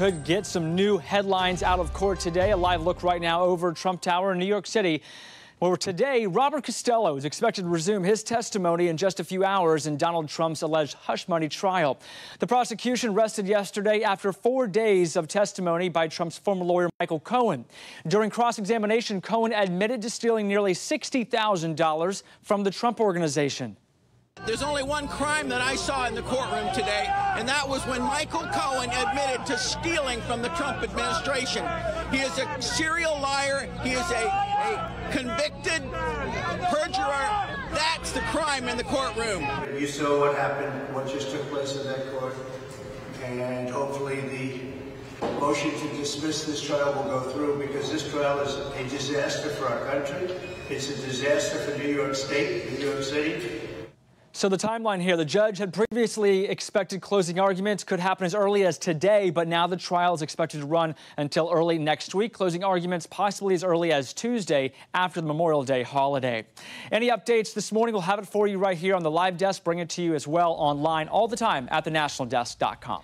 could get some new headlines out of court today. A live look right now over Trump Tower in New York City, where today Robert Costello is expected to resume his testimony in just a few hours in Donald Trump's alleged hush money trial. The prosecution rested yesterday after 4 days of testimony by Trump's former lawyer Michael Cohen. During cross-examination, Cohen admitted to stealing nearly $60,000 from the Trump Organization. There's only one crime that I saw in the courtroom today, and that was when Michael Cohen admitted to stealing from the Trump administration. He is a serial liar. He is a convicted perjurer. That's the crime in the courtroom. You saw what happened, what just took place in that court, and hopefully the motion to dismiss this trial will go through, because this trial is a disaster for our country. It's a disaster for New York State, New York City. So the timeline here, the judge had previously expected closing arguments could happen as early as today, but now the trial is expected to run until early next week. Closing arguments possibly as early as Tuesday after the Memorial Day holiday. Any updates this morning, we'll have it for you right here on the live desk. Bring it to you as well online all the time at thenationaldesk.com.